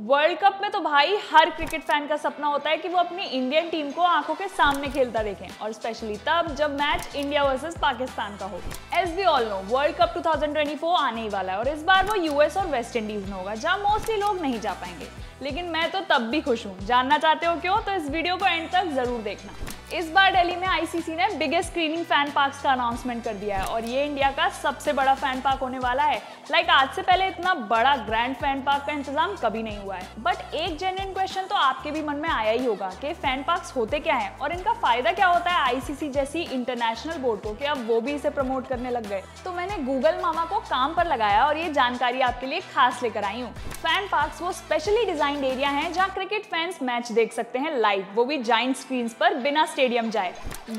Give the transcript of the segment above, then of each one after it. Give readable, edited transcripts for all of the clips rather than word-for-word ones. World cup में तो भाई हर क्रिकेट फैन का सपना होता है कि वो अपनी इंडियन टीम को आंखों के सामने खेलता देखें, और स्पेशली तब जब मैच इंडिया वर्सेस पाकिस्तान का हो। As we all know, world cup 2024 आने ही वाला है और इस बार वो यूएस और वेस्ट इंडीज में होगा, जहां मोस्टली लोग नहीं जा पाएंगे। लेकिन मैं तो तब भी खुश हूँ। जानना चाहते हो क्यों, तो इस वीडियो को एंड तक जरूर देखना। इस बार दिल्ली में आईसीसी ने बिगेस्ट स्क्रीनिंग फैन पार्क्स का अनाउंसमेंट कर दिया है और ये इंडिया का सबसे बड़ा फैन पार्क होने वाला है। लाइक आज से पहले इतना बड़ा ग्रैंड फैन पार्क का इंतजाम कभी नहीं हुआ है। बट एक जेन्युइन क्वेश्चन तो आपके भी मन में आया ही होगा कि फैन पार्क्स होते क्या हैं और इनका फायदा क्या होता है आईसीसी जैसी इंटरनेशनल बोर्ड को कि अब वो भी इसे प्रमोट करने लग गए। तो मैंने गूगल मामा को काम पर लगाया और ये जानकारी आपके लिए खास लेकर आई हूँ। फैन पार्क्स वो स्पेशली डिजाइंड एरिया है जहाँ क्रिकेट फैंस मैच देख सकते हैं लाइव, वो भी जायंट स्क्रीन पर बिना स्टेडियम जाए।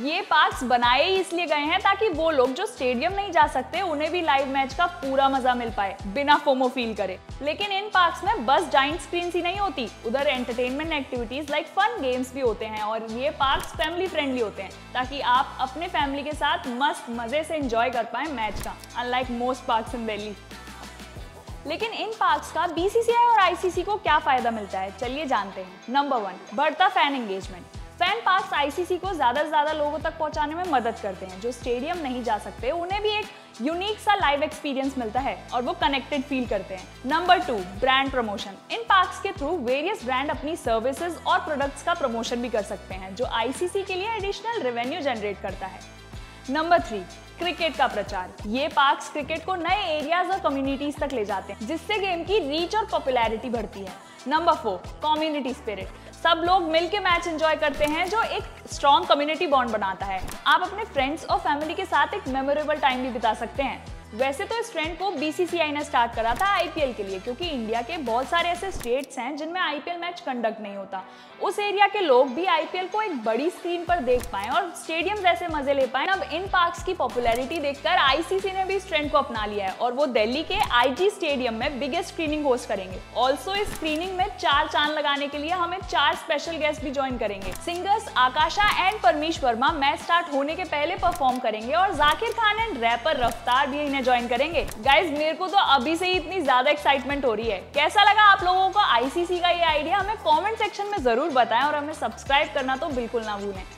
ये पार्क्स बनाए ही इसलिए गए हैं ताकि वो लोग जो स्टेडियम नहीं जा सकते उन्हें भी लाइव मैच का पूरा मजा मिल पाए बिना फोमो फील करे। लेकिन इन पार्क्स में बस जाइंट स्क्रीन ही नहीं होती, उधर entertainment activities like fun games भी होते हैं और ये पार्क्स फैमिली फ्रेंडली होते हैं ताकि आप अपने फैमिली के साथ मस्त मजे से एंजॉय कर पाए मैच का, unlike most parks in Delhi. लेकिन इन पार्क्स का बीसीसीआई और आईसीसी को क्या फायदा मिलता है, चलिए जानते हैं। नंबर 1, बढ़ता fan engagement. Fan parks ICC को ज्यादा से ज्यादा लोगों तक पहुंचाने में मदद करते हैं। जो स्टेडियम नहीं जा सकते उन्हें भी एक यूनिक सा लाइव एक्सपीरियंस मिलता है और वो कनेक्टेड फील करते हैं। Number 2, brand promotion. इन पार्क्स के थ्रू वेरियस ब्रांड अपनी सर्विसेज और प्रोडक्ट्स का प्रमोशन भी कर सकते हैं, जो आईसीसी के लिए एडिशनल रेवेन्यू जनरेट करता है। नंबर 3, क्रिकेट का प्रचार। ये पार्क्स क्रिकेट को नए एरियाज और कम्युनिटीज तक ले जाते हैं, जिससे गेम की रीच और पॉपुलैरिटी बढ़ती है। Number 4, community spirit. सब लोग मिलके मैच एंजॉय करते हैं, जो एक स्ट्रॉन्ग कम्युनिटी बॉन्ड बनाता है। आप अपने फ्रेंड्स और फैमिली के साथ एक मेमोरेबल टाइम भी बिता सकते हैं। वैसे तो इस ट्रेंड को बीसीसीआई ने स्टार्ट करा था आईपीएल के लिए, क्योंकि इंडिया के बहुत सारे ऐसे स्टेट्स हैं जिनमें आईपीएल मैच कंडक्ट नहीं होता। उस एरिया के लोग भी आईपीएल को एक बड़ी स्क्रीन पर देख पाए और स्टेडियम जैसे मजे ले पाए। अब इन पार्क्स की पॉपुलैरिटी देखकर आईसीसी ने भी इस ट्रेंड को अपना लिया है और वो दिल्ली के IG स्टेडियम में बिगेस्ट स्क्रीनिंग होस्ट करेंगे। ऑल्सो इस स्क्रीनिंग में 4 चांद लगाने के लिए हमें 4 स्पेशल गेस्ट भी ज्वाइन करेंगे। Singers Akash and Paramesh Verma match start होने के पहले परफॉर्म करेंगे और जाकिर खान एंड रैपर रफ्तार भी इन्हें ज्वाइन करेंगे। गाइज, मेरे को तो अभी से ही इतनी ज्यादा एक्साइटमेंट हो रही है। कैसा लगा आप लोगों को आईसीसी का ये आइडिया, हमें कमेंट सेक्शन में जरूर बताएं और हमें सब्सक्राइब करना तो बिल्कुल ना भूलें।